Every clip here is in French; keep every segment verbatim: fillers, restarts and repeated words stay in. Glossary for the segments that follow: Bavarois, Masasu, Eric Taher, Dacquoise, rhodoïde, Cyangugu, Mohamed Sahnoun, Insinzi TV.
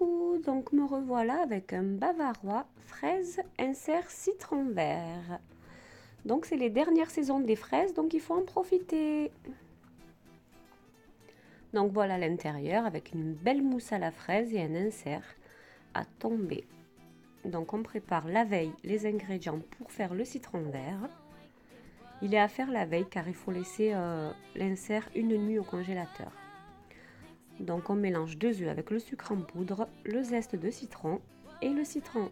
Coucou, donc me revoilà avec un bavarois fraise insert citron vert. Donc c'est les dernières saisons des fraises, donc il faut en profiter. Donc voilà l'intérieur avec une belle mousse à la fraise et un insert à tomber. Donc on prépare la veille les ingrédients pour faire le citron vert. Il est à faire la veille car il faut laisser euh, l'insert une nuit au congélateur. Donc on mélange deux œufs avec le sucre en poudre, le zeste de citron et le citron,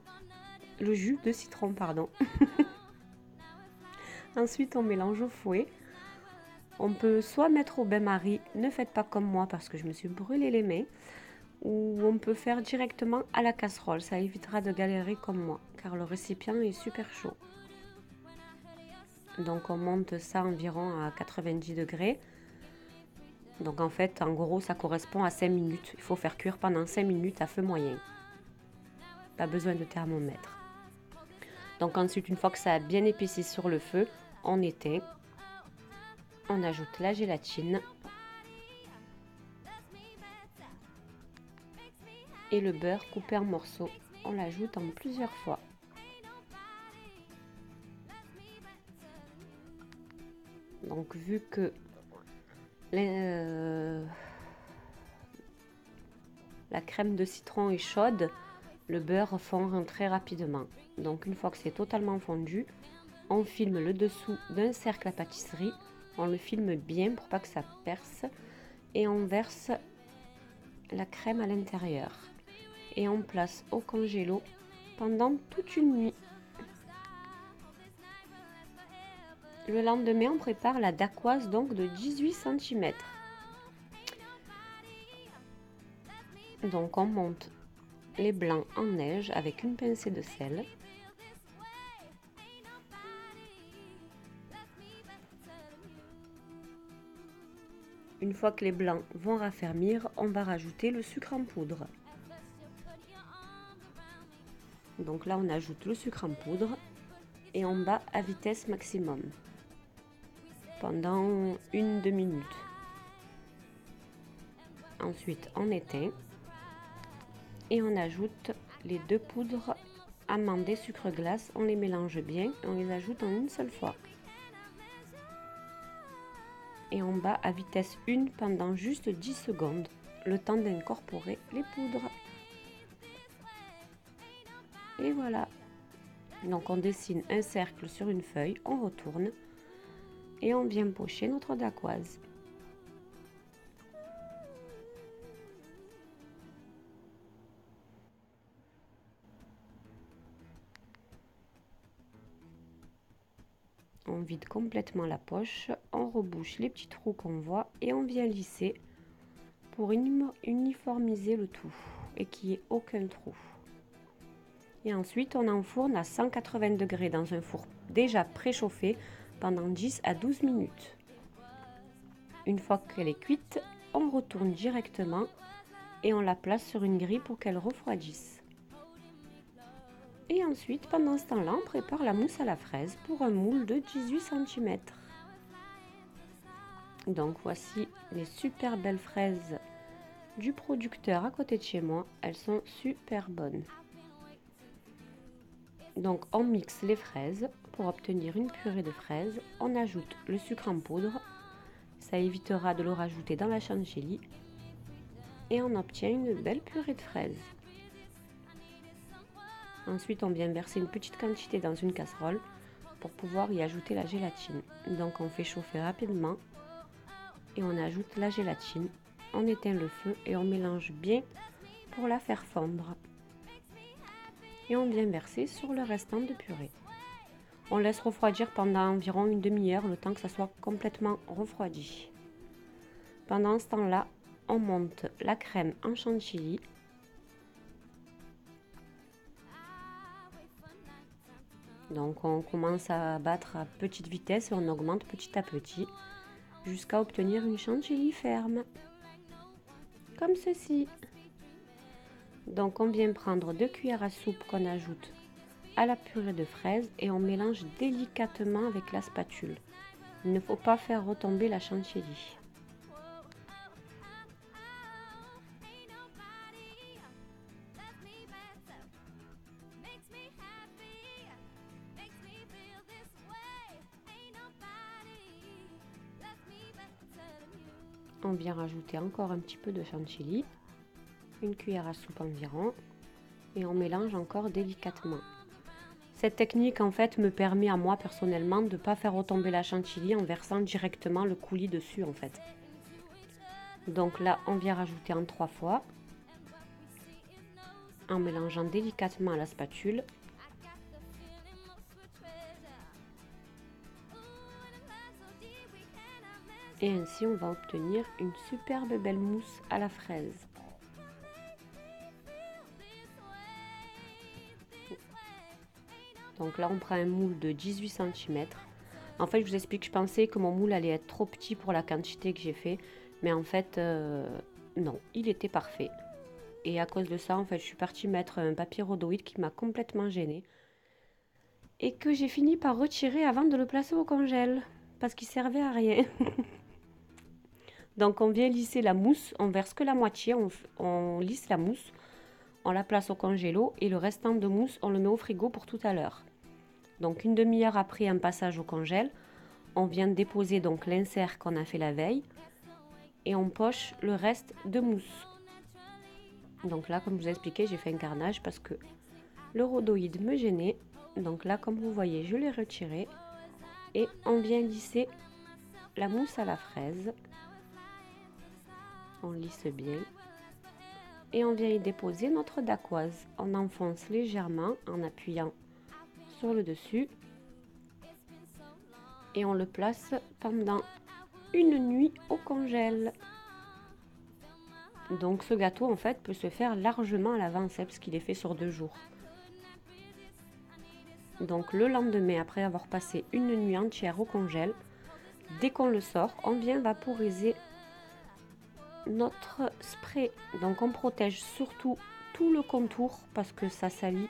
le jus de citron pardon. Ensuite on mélange au fouet. On peut soit mettre au bain-marie, ne faites pas comme moi parce que je me suis brûlé les mains, ou on peut faire directement à la casserole, ça évitera de galérer comme moi car le récipient est super chaud. Donc on monte ça environ à quatre-vingt-dix degrés. Donc en fait, en gros, ça correspond à cinq minutes. Il faut faire cuire pendant cinq minutes à feu moyen. Pas besoin de thermomètre. Donc ensuite, une fois que ça a bien épaissi sur le feu, on éteint. On ajoute la gélatine. Et le beurre coupé en morceaux. On l'ajoute en plusieurs fois. Donc vu que euh, la crème de citron est chaude, le beurre fond très rapidement. Donc une fois que c'est totalement fondu, on filme le dessous d'un cercle à pâtisserie. On le filme bien pour pas que ça perce. Et on verse la crème à l'intérieur. Et on place au congélo pendant toute une nuit. Le lendemain, on prépare la dacquoise donc de dix-huit centimètres. Donc on monte les blancs en neige avec une pincée de sel. Une fois que les blancs vont raffermir, on va rajouter le sucre en poudre. Donc là, on ajoute le sucre en poudre et on bat à vitesse maximum. Pendant une deux minutes. Ensuite on éteint et on ajoute les deux poudres amandées sucre glace, on les mélange bien et on les ajoute en une seule fois. Et on bat à vitesse un pendant juste dix secondes, le temps d'incorporer les poudres. Et voilà. Donc on dessine un cercle sur une feuille, on retourne. Et on vient pocher notre dacquoise. On vide complètement la poche, on rebouche les petits trous qu'on voit et on vient lisser pour uniformiser le tout et qu'il n'y ait aucun trou. Et ensuite on enfourne à cent quatre-vingts degrés dans un four déjà préchauffé pendant dix à douze minutes. Une fois qu'elle est cuite, on retourne directement et on la place sur une grille pour qu'elle refroidisse. Et ensuite, pendant ce temps-là, on prépare la mousse à la fraise pour un moule de dix-huit centimètres. Donc voici les super belles fraises du producteur à côté de chez moi. Elles sont super bonnes. Donc on mixe les fraises pour obtenir une purée de fraises. On ajoute le sucre en poudre, ça évitera de le rajouter dans la chantilly et on obtient une belle purée de fraises. Ensuite on vient verser une petite quantité dans une casserole pour pouvoir y ajouter la gélatine. Donc on fait chauffer rapidement et on ajoute la gélatine, on éteint le feu et on mélange bien pour la faire fondre. Et on vient verser sur le restant de purée. On laisse refroidir pendant environ une demi-heure, le temps que ça soit complètement refroidi. Pendant ce temps-là, on monte la crème en chantilly. Donc on commence à battre à petite vitesse et on augmente petit à petit jusqu'à obtenir une chantilly ferme. Comme ceci. Donc on vient prendre deux cuillères à soupe qu'on ajoute à la purée de fraises et on mélange délicatement avec la spatule. Il ne faut pas faire retomber la chantilly. On vient rajouter encore un petit peu de chantilly, une cuillère à soupe environ, et on mélange encore délicatement. Cette technique en fait me permet à moi personnellement de ne pas faire retomber la chantilly en versant directement le coulis dessus en fait. Donc là on vient rajouter en trois fois, en mélangeant délicatement à la spatule. Et ainsi on va obtenir une superbe belle mousse à la fraise. Donc là on prend un moule de dix-huit centimètres. En fait je vous explique, je pensais que mon moule allait être trop petit pour la quantité que j'ai fait. Mais en fait euh, non, il était parfait. Et à cause de ça en fait je suis partie mettre un papier rhodoïde qui m'a complètement gênée. Et que j'ai fini par retirer avant de le placer au congèle. Parce qu'il servait à rien. Donc on vient lisser la mousse, on verse que la moitié, on, on lisse la mousse, on la place au congélo et le restant de mousse on le met au frigo pour tout à l'heure. Donc une demi-heure après un passage au congèle, on vient déposer donc l'insert qu'on a fait la veille et on poche le reste de mousse. Donc là comme je vous ai expliqué, j'ai fait un carnage parce que le rhodoïde me gênait. Donc là comme vous voyez, je l'ai retiré et on vient lisser la mousse à la fraise. On lisse bien et on vient y déposer notre dacquoise. On enfonce légèrement en appuyant sur le dessus et on le place pendant une nuit au congèle. Donc ce gâteau en fait peut se faire largement à l'avance parce qu'il est fait sur deux jours. Donc le lendemain, après avoir passé une nuit entière au congèle, dès qu'on le sort, on vient vaporiser notre spray. Donc on protège surtout tout le contour parce que ça salit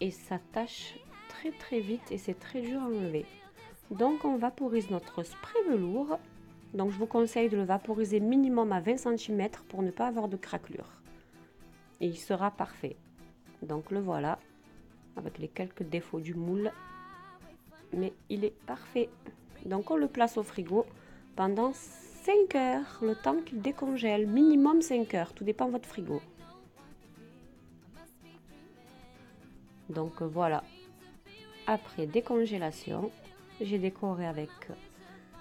et ça tache très très vite et c'est très dur à enlever. Donc on vaporise notre spray velours. Donc je vous conseille de le vaporiser minimum à vingt centimètres pour ne pas avoir de craquelure. Et il sera parfait. Donc le voilà, avec les quelques défauts du moule, mais il est parfait. Donc on le place au frigo pendant cinq heures, le temps qu'il décongèle, minimum cinq heures, tout dépend de votre frigo. Donc voilà, après décongélation, j'ai décoré avec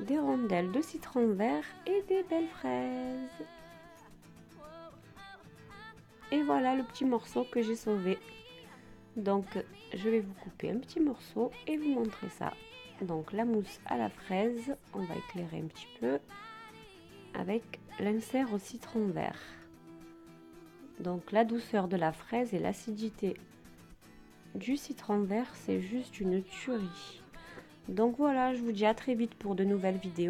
des rondelles de citron vert et des belles fraises. Et voilà le petit morceau que j'ai sauvé. Donc je vais vous couper un petit morceau et vous montrer ça. Donc la mousse à la fraise, on va éclairer un petit peu avec l'insert au citron vert. Donc la douceur de la fraise et l'acidité du citron vert, c'est juste une tuerie. Donc voilà, je vous dis à très vite pour de nouvelles vidéos.